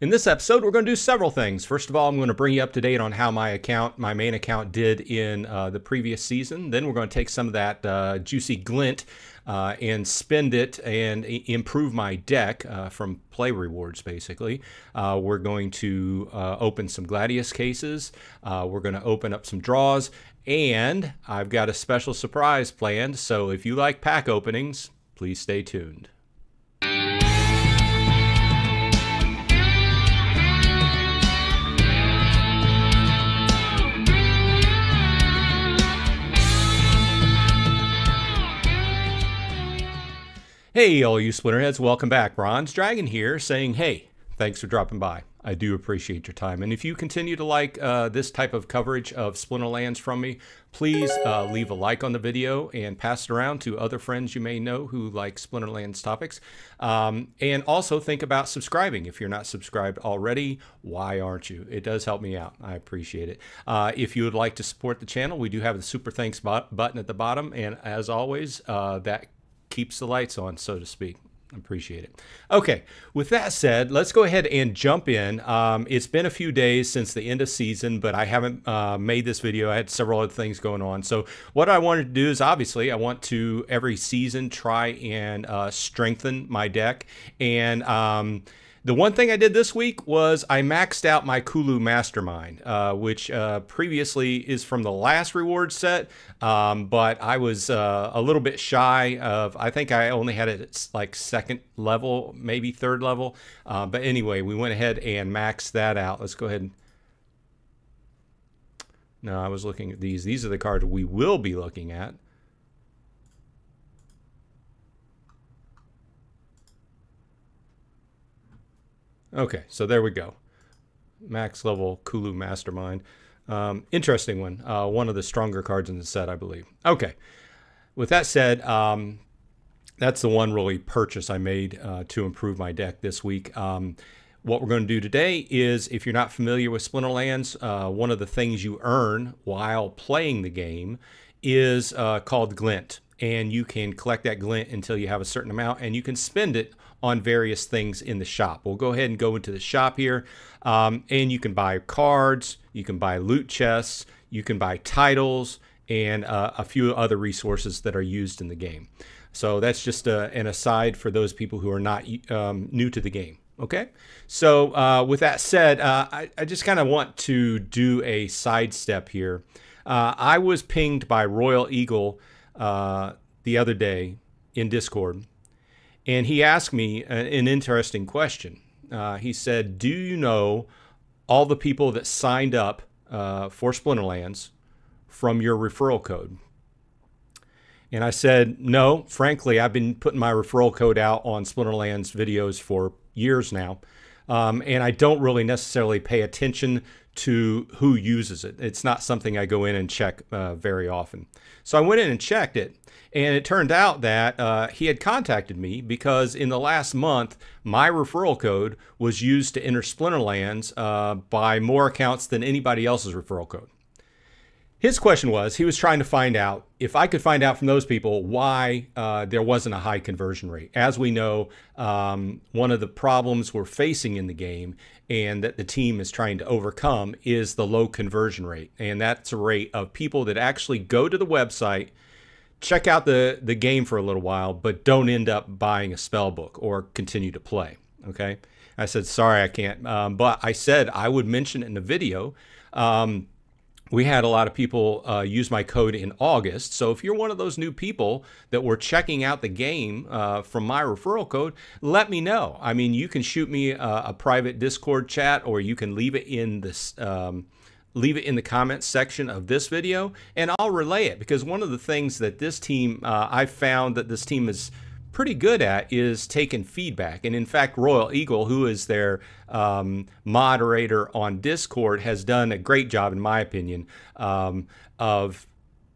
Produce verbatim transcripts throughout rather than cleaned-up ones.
In this episode, we're going to do several things. First of all, I'm going to bring you up to date on how my account, my main account, did in uh, the previous season. Then we're going to take some of that uh, juicy glint uh, and spend it and improve my deck uh, from play rewards, basically. Uh, we're going to uh, open some Gladius cases. Uh, we're going to open up some draws. And I've got a special surprise planned, so if you like pack openings, please stay tuned. Hey, all you Splinterheads, welcome back. Bronze Dragon here saying, hey, thanks for dropping by. I do appreciate your time. And if you continue to like uh, this type of coverage of Splinterlands from me, please uh, leave a like on the video and pass it around to other friends you may know who like Splinterlands topics. Um, and also think about subscribing. If you're not subscribed already, why aren't you? It does help me out. I appreciate it. Uh, if you would like to support the channel, we do have the Super Thanks button at the bottom. And as always, uh, that keeps the lights on, so to speak. Appreciate it. Okay, with that said, let's go ahead and jump in. Um, it's been a few days since the end of season, but I haven't uh, made this video. I had several other things going on. So what I wanted to do is, obviously, I want to, every season, try and uh, strengthen my deck. And um, the one thing I did this week was I maxed out my Kulu Mastermind, uh, which uh, previously is from the last reward set, um, but I was uh, a little bit shy of, I think I only had it at like second level, maybe third level. Uh, but anyway, we went ahead and maxed that out. Let's go ahead and... No, I was looking at these. These are the cards we will be looking at. Okay, so there we go. Max level Kulu Mastermind. Um, interesting one. Uh, one of the stronger cards in the set, I believe. Okay. With that said, um, that's the one really purchase I made uh, to improve my deck this week. Um, what we're going to do today is, if you're not familiar with Splinterlands, uh, one of the things you earn while playing the game is uh, called Glint. And you can collect that glint until you have a certain amount, and you can spend it on various things in the shop. We'll go ahead and go into the shop here, um, and you can buy cards, you can buy loot chests, you can buy titles, and uh, a few other resources that are used in the game. So that's just a, an aside for those people who are not um, new to the game. Okay, so uh, with that said, uh, I, I just kind of want to do a sidestep here. Uh, I was pinged by Royal Eagle Uh, the other day in Discord, and he asked me an, an interesting question. Uh, he said, do you know all the people that signed up uh, for Splinterlands from your referral code? And I said, no, frankly, I've been putting my referral code out on Splinterlands videos for years now, um, and I don't really necessarily pay attention to who uses it. It's not something I go in and check uh, very often. So I went in and checked it, and it turned out that uh, he had contacted me because in the last month, my referral code was used to enter Splinterlands uh, by more accounts than anybody else's referral code. His question was, he was trying to find out if I could find out from those people why uh, there wasn't a high conversion rate. As we know, um, one of the problems we're facing in the game and that the team is trying to overcome is the low conversion rate. And that's a rate of people that actually go to the website, check out the, the game for a little while, but don't end up buying a spell book or continue to play. Okay. I said, sorry, I can't. Um, but I said I would mention it in the video. Um, We had a lot of people uh, use my code in August. So if you're one of those new people that were checking out the game uh, from my referral code, let me know. I mean, you can shoot me a, a private Discord chat, or you can leave it in this, um, leave it in the comments section of this video, and I'll relay it. Because one of the things that this team, uh, I found that this team is pretty good at is taking feedback. And in fact, Royal Eagle, who is their um, moderator on Discord, has done a great job, in my opinion, um, of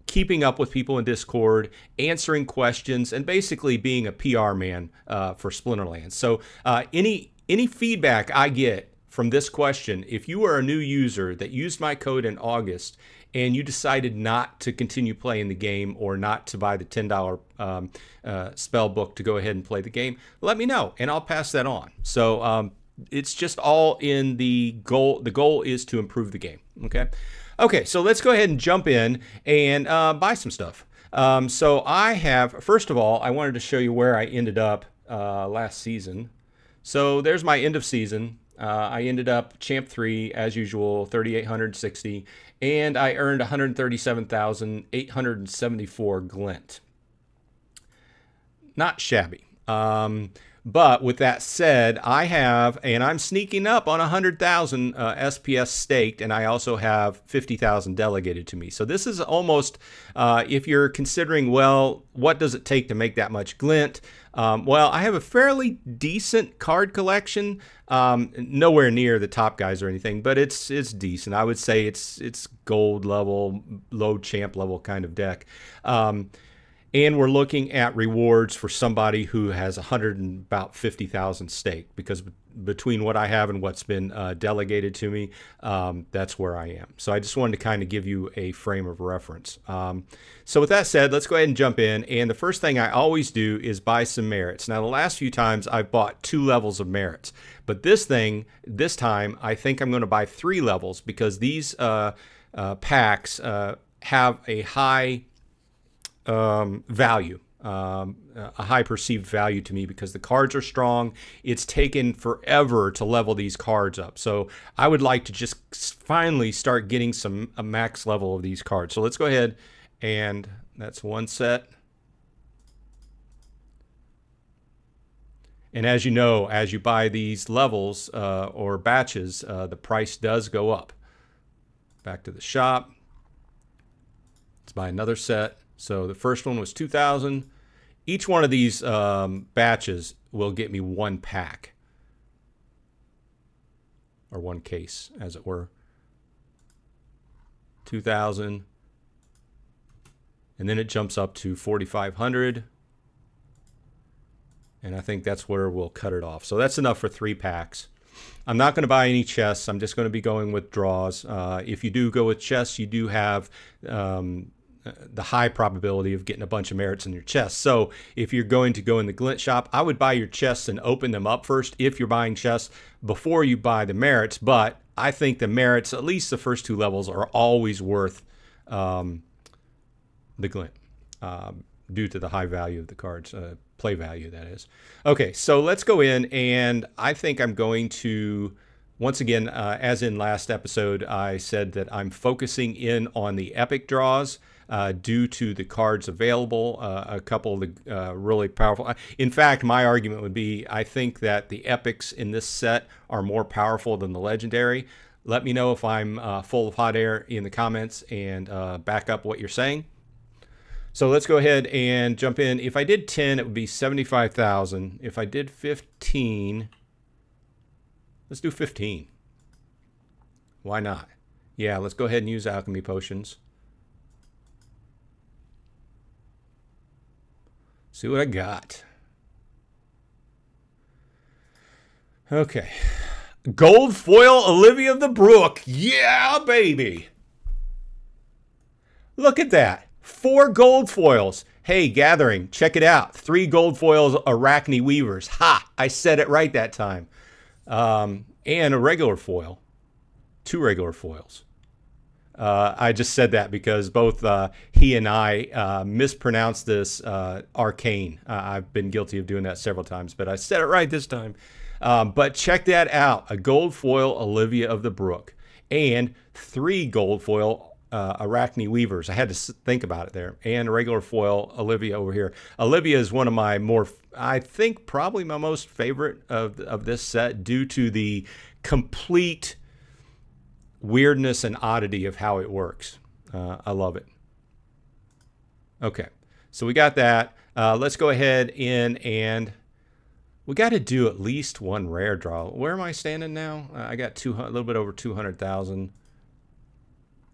keeping up with people in Discord, answering questions, and basically being a P R man uh, for Splinterlands. So uh, any, any feedback I get from this question, if you are a new user that used my code in August and you decided not to continue playing the game or not to buy the ten dollar um, uh, spell book to go ahead and play the game, let me know, and I'll pass that on. So um, it's just all in the goal. The goal is to improve the game. Okay. Okay. So let's go ahead and jump in and uh, buy some stuff. Um, so I have, first of all, I wanted to show you where I ended up uh, last season. So there's my end of season. Uh, I ended up champ three as usual, thirty-eight sixty, and I earned one hundred thirty-seven thousand eight hundred seventy-four glint. Not shabby. Um, but with that said, I have, and I'm sneaking up on one hundred thousand uh, S P S staked, and I also have fifty thousand delegated to me. So this is almost, uh, if you're considering, well, what does it take to make that much glint? Um, well, I have a fairly decent card collection, um, nowhere near the top guys or anything, but it's it's decent. I would say it's it's gold level, low champ level kind of deck. Um, And we're looking at rewards for somebody who has one hundred and about fifty thousand staked, because between what I have and what's been uh, delegated to me, um, that's where I am. So I just wanted to kind of give you a frame of reference. Um, so with that said, let's go ahead and jump in. And the first thing I always do is buy some merits. Now, the last few times I've bought two levels of merits, but this thing, this time, I think I'm going to buy three levels, because these uh, uh, packs uh, have a high... Um, value, um, a high perceived value to me, because the cards are strong. It's taken forever to level these cards up. So I would like to just finally start getting some a max level of these cards. So let's go ahead, and that's one set. And as you know, as you buy these levels uh, or batches, uh, the price does go up. Back to the shop. Let's buy another set. So the first one was two thousand. Each one of these um, batches will get me one pack, or one case, as it were. two thousand. And then it jumps up to forty-five hundred. And I think that's where we'll cut it off. So that's enough for three packs. I'm not going to buy any chests. I'm just going to be going with draws. Uh, if you do go with chests, you do have... Um, the high probability of getting a bunch of merits in your chest. So if you're going to go in the glint shop, I would buy your chests and open them up first, if you're buying chests, before you buy the merits. But I think the merits, at least the first two levels, are always worth um, the glint um, due to the high value of the cards, uh, play value, that is. Okay, so let's go in, and I think I'm going to... Once again, uh, as in last episode, I said that I'm focusing in on the epic draws uh, due to the cards available. Uh, a couple of the uh, really powerful. In fact, my argument would be, I think that the epics in this set are more powerful than the legendary. Let me know if I'm uh, full of hot air in the comments, and uh, back up what you're saying. So let's go ahead and jump in. If I did ten, it would be seventy-five thousand. If I did fifteen... Let's do fifteen. Why not? Yeah, let's go ahead and use alchemy potions. See what I got. Okay. Gold foil Olivia of the Brook. Yeah, baby. Look at that. Four gold foils. Hey, Gathering, check it out. Three gold foils Arachne Weavers. Ha! I said it right that time. Um, and a regular foil, two regular foils. Uh, I just said that because both uh, he and I uh, mispronounced this uh, arcane. Uh, I've been guilty of doing that several times, but I said it right this time. Um, but check that out. A gold foil Olivia of the Brook and three gold foil uh, Arachne Weavers. I had to think about it there. And a regular foil Olivia over here. Olivia is one of my more... I think probably my most favorite of, of this set, due to the complete weirdness and oddity of how it works. Uh, I love it. Okay, so we got that. Uh, let's go ahead in, and we got to do at least one rare draw. Where am I standing now? Uh, I got two, a little bit over two hundred thousand.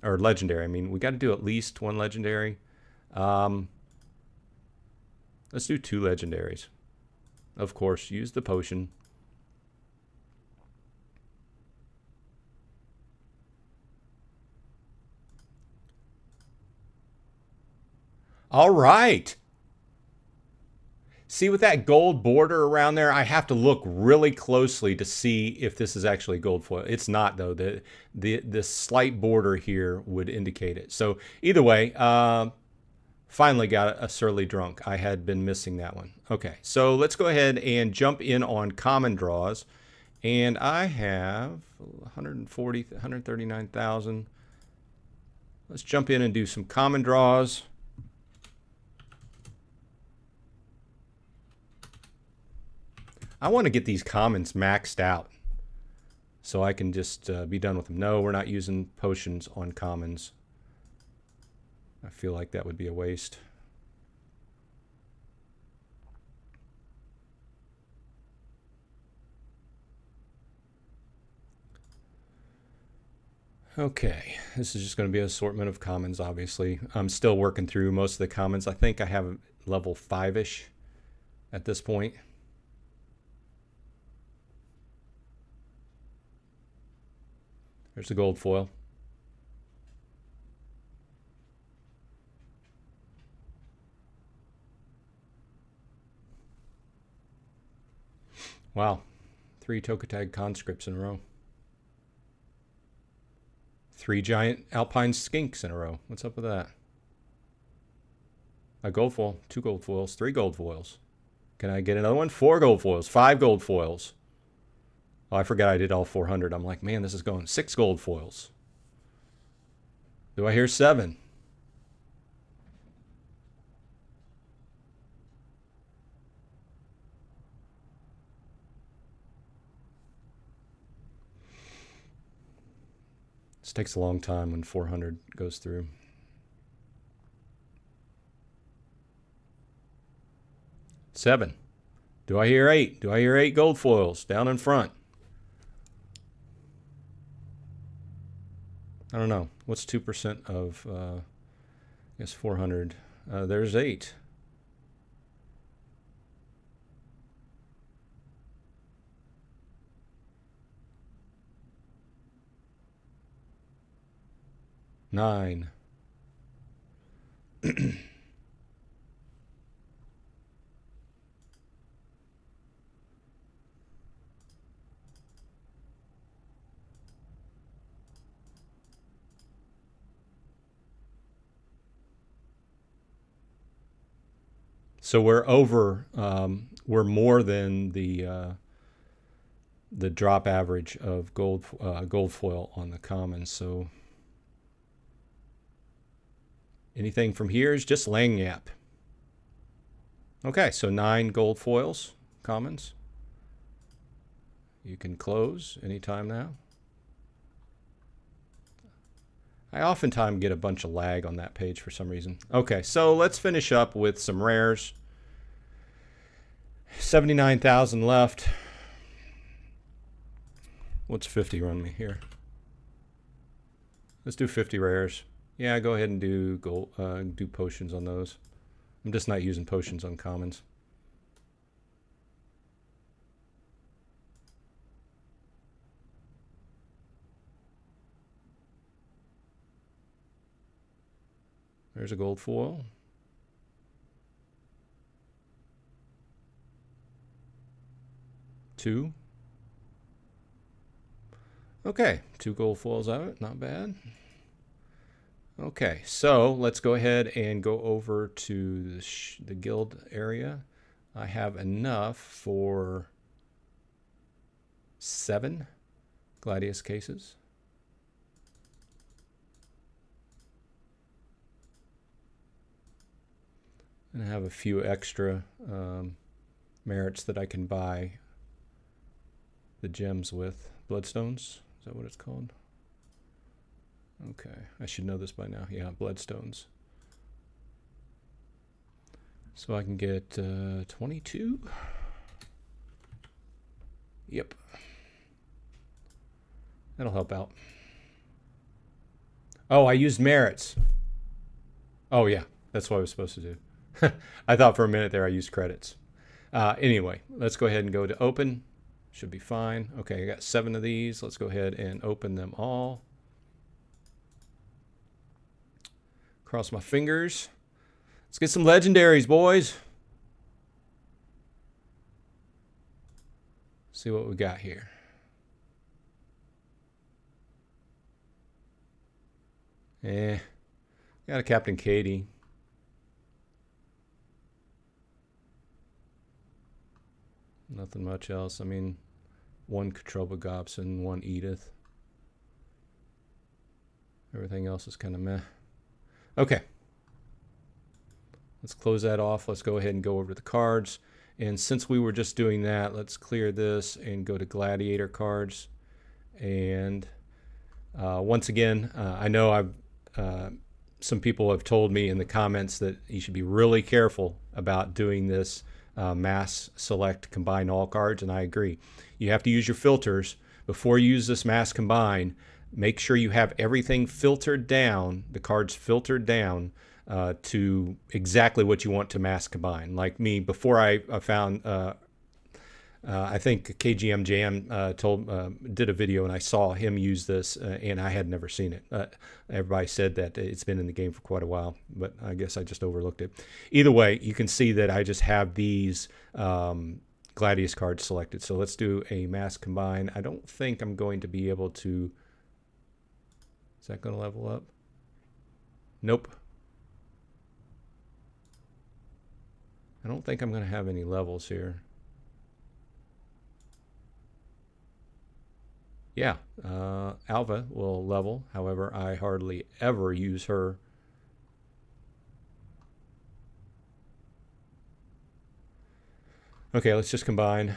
Or legendary, I mean. We got to do at least one legendary. Um... Let's do two legendaries. Of course, use the potion. All right. See with that gold border around there, I have to look really closely to see if this is actually gold foil. It's not though. The the the slight border here would indicate it. So either way, uh, finally got a Surly Drunk. I had been missing that one. Okay, so let's go ahead and jump in on common draws, and I have one hundred forty, one hundred thirty-nine thousand. Let's jump in and do some common draws. I want to get these commons maxed out so I can just uh, be done with them. No, we're not using potions on commons. I feel like that would be a waste. Okay, this is just going to be an assortment of commons, obviously. I'm still working through most of the commons. I think I have level five-ish at this point. There's the gold foil. Wow, three Tokatag conscripts in a row. Three giant Alpine Skinks in a row. What's up with that? A gold foil, two gold foils, three gold foils. Can I get another one? Four gold foils, five gold foils. Oh, I forgot I did all four hundred. I'm like, man, this is going. Six gold foils. Do I hear seven? This takes a long time when four hundred goes through. Seven. Do I hear eight? Do I hear eight gold foils down in front? I don't know. What's two percent of, uh, I guess, four hundred? Uh, there's eight. Nine. So we're over, um, we're more than the uh, the drop average of gold uh, gold foil on the common. So anything from here is just Langyap. Okay, so nine gold foils, commons. You can close anytime now. I oftentimes get a bunch of lag on that page for some reason. Okay, so let's finish up with some rares. seventy-nine thousand left. What's fifty run me here? Let's do fifty rares. Yeah, go ahead and do gold, uh, do potions on those. I'm just not using potions on commons. There's a gold foil. Two. Okay, two gold foils out of it, not bad. Okay, so let's go ahead and go over to the, sh the guild area. I have enough for seven Gladius cases. And I have a few extra um, merits that I can buy the gems with. Bloodstones, is that what it's called? Okay, I should know this by now. Yeah, bloodstones. So I can get uh, twenty-two. Yep. That'll help out. Oh, I used merits. Oh yeah, that's what I was supposed to do. I thought for a minute there I used credits. Uh, anyway, let's go ahead and go to open. Should be fine. Okay, I got seven of these. Let's go ahead and open them all. Cross my fingers. Let's get some legendaries, boys. see what we got here. Eh, got a Captain Katie. Nothing much else. I mean, one Catrobogops and one Edith. Everything else is kind of meh. Okay. Let's close that off. Let's go ahead and go over to the cards. And since we were just doing that, let's clear this and go to Gladiator cards. And uh, once again, uh, I know I've, uh, some people have told me in the comments that you should be really careful about doing this uh, mass select combine all cards, and I agree. You have to use your filters. Before you use this mass combine, make sure you have everything filtered down, the cards filtered down, Uh, to exactly what you want to mass combine. Like me, before I, I found, uh, uh, I think K G M Jam uh, told, uh, did a video, and I saw him use this, uh, and I had never seen it. Uh, everybody said that it's been in the game for quite a while, but I guess I just overlooked it. Either way, you can see that I just have these um, Gladius cards selected. So let's do a mass combine. I don't think I'm going to be able to, is that going to level up? Nope. I don't think I'm going to have any levels here. Yeah, uh, Alva will level. However, I hardly ever use her. Okay, let's just combine.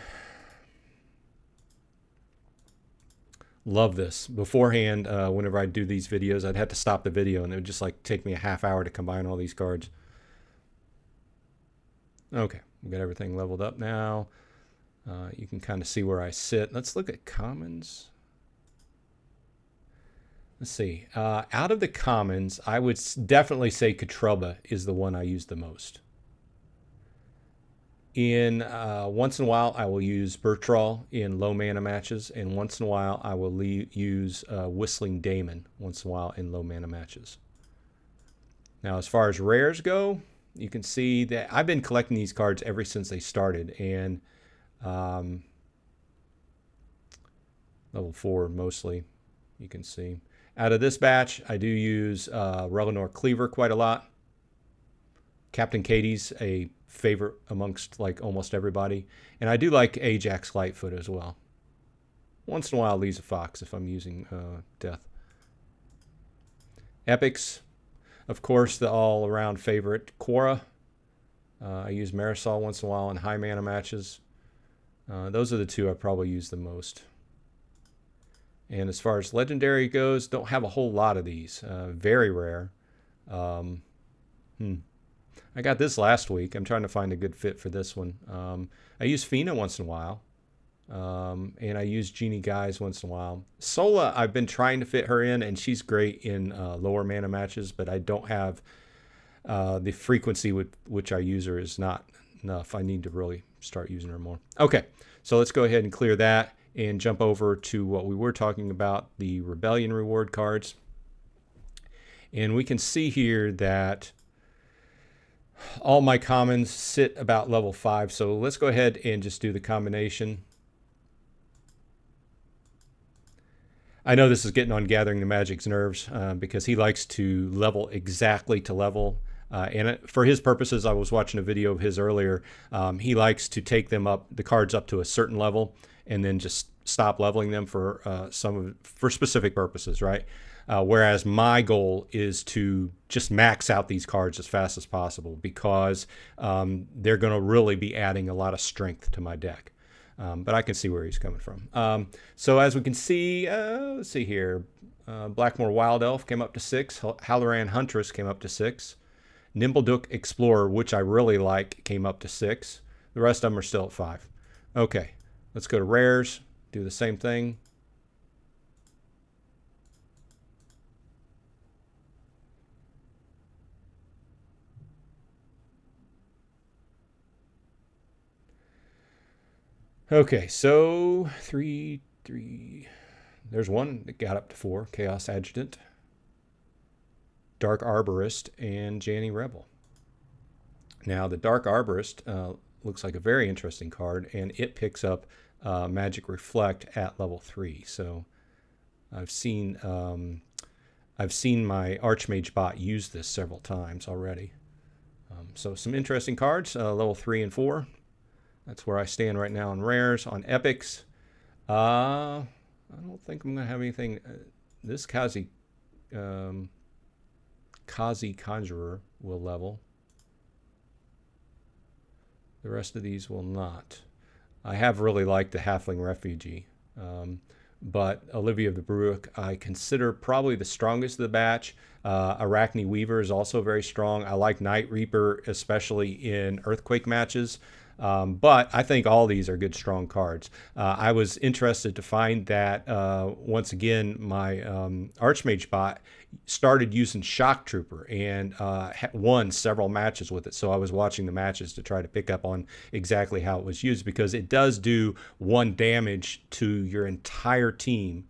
Love this. Beforehand, uh, whenever I do these videos, I'd have to stop the video, and it would just like take me a half hour to combine all these cards. Okay, we've got everything leveled up now. Uh, you can kind of see where I sit. Let's look at commons. Let's see. Uh, out of the commons, I would definitely say Catruba is the one I use the most. In uh, once in a while, I will use Bertral in low mana matches, and once in a while, I will use uh, Whistling Daemon once in a while in low mana matches. Now, as far as rares go, you can see that I've been collecting these cards ever since they started, and um, level four mostly, you can see. Out of this batch, I do use uh, Rellanor Cleaver quite a lot. Captain Katie's a favorite amongst like almost everybody, and I do like Ajax Lightfoot as well. Once in a while, Lisa Fox if I'm using uh, Death. Epics. Of course, the all-around favorite, Quora. Uh, I use Marisol once in a while in high mana matches. Uh, those are the two I probably use the most. And as far as legendary goes, don't have a whole lot of these. Uh, very rare. Um, hmm. I got this last week. I'm trying to find a good fit for this one. Um, I use Fina once in a while. Um, and I use Genie Guys once in a while. Sola, I've been trying to fit her in, and she's great in uh, lower mana matches, but I don't have uh, the frequency with which I use her is not enough. I need to really start using her more. Okay, so let's go ahead and clear that and jump over to what we were talking about, the Rebellion reward cards. And we can see here that all my commons sit about level five, so let's go ahead and just do the combination. I know this is getting on Gathering the Magic's nerves uh, because he likes to level exactly to level. Uh, and it, for his purposes, I was watching a video of his earlier. Um, he likes to take them up, the cards up to a certain level, and then just stop leveling them for uh, some of, for specific purposes, right? Uh, whereas my goal is to just max out these cards as fast as possible because um, they're going to really be adding a lot of strength to my deck. Um, but I can see where he's coming from. Um, so as we can see, uh, let's see here. Uh, Blackmore Wild Elf came up to six. Halloran Huntress came up to six. Nimbledook Explorer, which I really like, came up to six. The rest of them are still at five. Okay, let's go to rares. Do the same thing. Okay, so three, three, there's one that got up to four, Chaos Adjutant, Dark Arborist, and Jani Rebel. Now, the Dark Arborist uh, looks like a very interesting card, and it picks up uh, Magic Reflect at level three. So I've seen um, I've seen my Archmage bot use this several times already. Um, so some interesting cards, uh, level three and four. That's where I stand right now on rares. On epics, uh, I don't think I'm gonna have anything. Uh, this Kazi, um, Kazi Conjurer will level. The rest of these will not. I have really liked the Halfling Refugee, um, but Olivia of the Brook I consider probably the strongest of the batch. Uh, Arachne Weaver is also very strong. I like Night Reaper, especially in Earthquake matches. Um, but I think all these are good, strong cards. Uh, I was interested to find that, uh, once again, my um, Archmage bot started using Shock Trooper and uh, won several matches with it. So I was watching the matches to try to pick up on exactly how it was used, because it does do one damage to your entire team.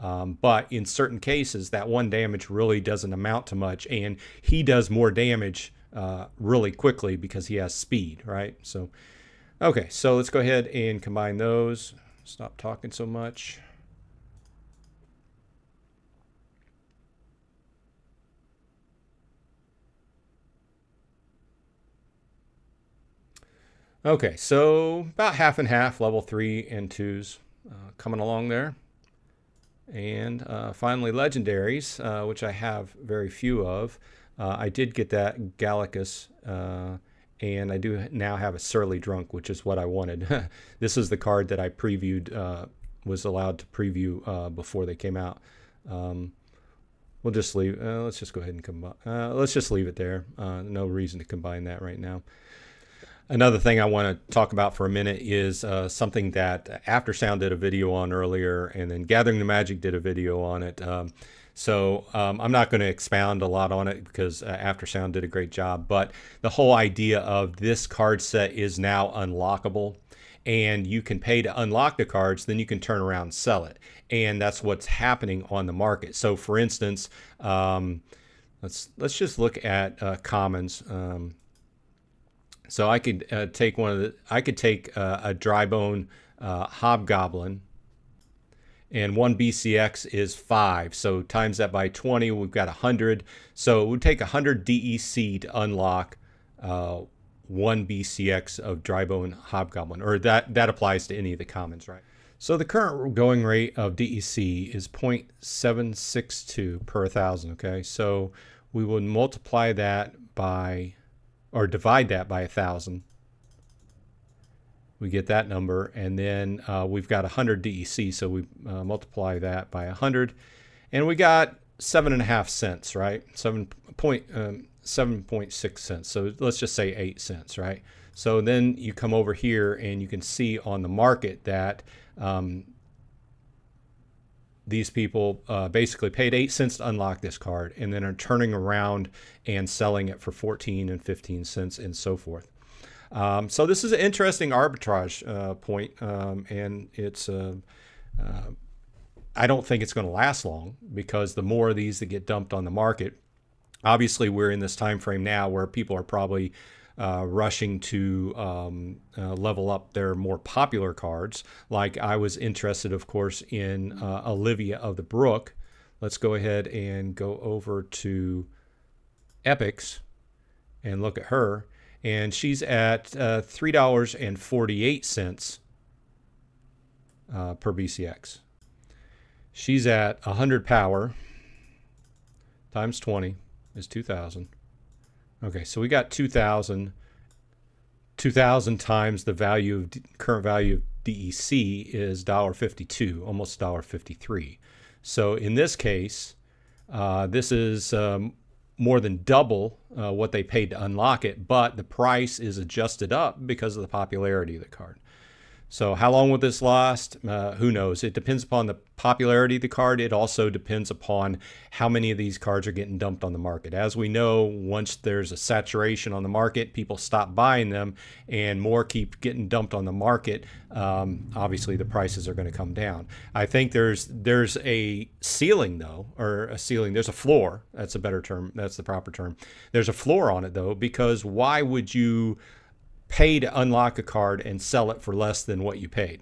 Um, but in certain cases, that one damage really doesn't amount to much, and he does more damage Uh, really quickly because he has speed, right? So, okay, so let's go ahead and combine those. Stop talking so much. Okay, so about half and half, level three and twos uh, coming along there. And uh, finally, legendaries, uh, which I have very few of. Uh, I did get that Gallicus, uh, and I do now have a Surly Drunk, which is what I wanted. This is the card that I previewed, uh, was allowed to preview uh, before they came out. Um, we'll just leave. Uh, let's just go ahead and combine. Uh, let's just leave it there. Uh, no reason to combine that right now. Another thing I want to talk about for a minute is uh, something that After Sound did a video on earlier, and then Gathering the Magic did a video on it. Um, So um, I'm not going to expound a lot on it because uh, After Sound did a great job. But the whole idea of this card set is now unlockable, and you can pay to unlock the cards. Then you can turn around and sell it, and that's what's happening on the market. So, for instance, um, let's let's just look at uh, commons. Um, so I could uh, take one of the I could take uh, a Drybone uh, Hobgoblin. And one B C X is five. So times that by twenty, we've got one hundred. So it would take one hundred D E C to unlock uh, one B C X of Drybone Hobgoblin, or that, that applies to any of the commons, right? So the current going rate of D E C is zero point seven six two per one thousand, okay? So we would multiply that by, or divide that by one thousand. We get that number, and then uh, we've got one hundred D E C, so we uh, multiply that by one hundred, and we got seven and a half cents, right? Seven point um, seven point six cents. So let's just say eight cents, right? So then you come over here, and you can see on the market that um, these people uh, basically paid eight cents to unlock this card, and then are turning around and selling it for fourteen and fifteen cents, and so forth. Um, so this is an interesting arbitrage uh, point, um, and it's uh, uh, I don't think it's going to last long, because the more of these that get dumped on the market, obviously we're in this time frame now where people are probably uh, rushing to um, uh, level up their more popular cards. Like I was interested, of course, in uh, Olivia of the Brook. Let's go ahead and go over to Epics and look at her. And she's at uh, three dollars and forty-eight cents uh, per B C X. She's at one hundred power times twenty is two thousand. Okay, so we got two thousand. two thousand times the value of D current value of D E C is one dollar fifty-two, almost one dollar fifty-three. So in this case, uh, this is... Um, more than double uh, what they paid to unlock it, but the price is adjusted up because of the popularity of the card. So how long will this last? Uh, who knows? It depends upon the popularity of the card. It also depends upon how many of these cards are getting dumped on the market. As we know, once there's a saturation on the market, people stop buying them, and more keep getting dumped on the market. Um, obviously, the prices are going to come down. I think there's there's a ceiling, though, or a ceiling. There's a floor. That's a better term. That's the proper term. There's a floor on it, though, because why would you pay to unlock a card and sell it for less than what you paid?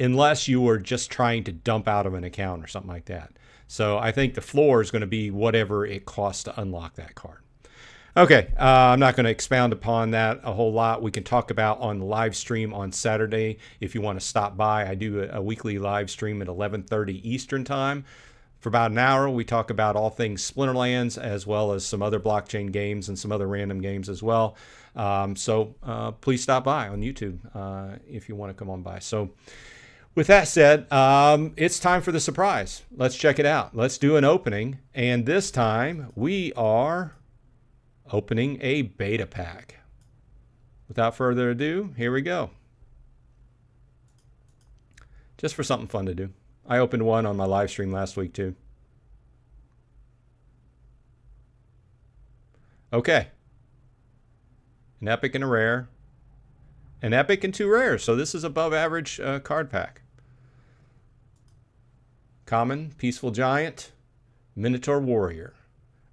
unless you were just trying to dump out of an account or something like that. So I think the floor is going to be whatever it costs to unlock that card. Okay, uh, I'm not going to expound upon that a whole lot. We can talk about on the live stream on Saturday if you want to stop by. I do a, a weekly live stream at eleven thirty Eastern Time. For about an hour, we talk about all things Splinterlands as well as some other blockchain games and some other random games as well. Um, so uh, please stop by on YouTube uh, if you want to come on by. So with that said, um, it's time for the surprise. Let's check it out. Let's do an opening. And this time we are opening a beta pack. Without further ado, here we go. Just for something fun to do. I opened one on my live stream last week too. Okay. An epic and a rare. An epic and two rares. So this is above average uh, card pack. Common, Peaceful Giant, Minotaur Warrior.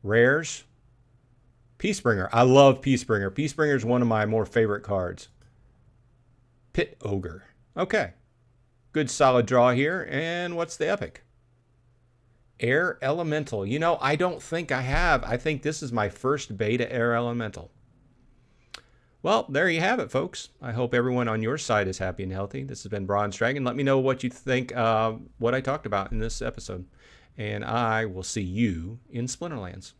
Rares. Peacebringer. I love Peacebringer. Peacebringer is one of my more favorite cards. Pit Ogre. Okay. Good solid draw here. And what's the epic? Air Elemental. You know, I don't think I have. I think this is my first beta Air Elemental. Well, there you have it, folks. I hope everyone on your side is happy and healthy. This has been Bronze Dragon. Let me know what you think of uh, what I talked about in this episode. And I will see you in Splinterlands.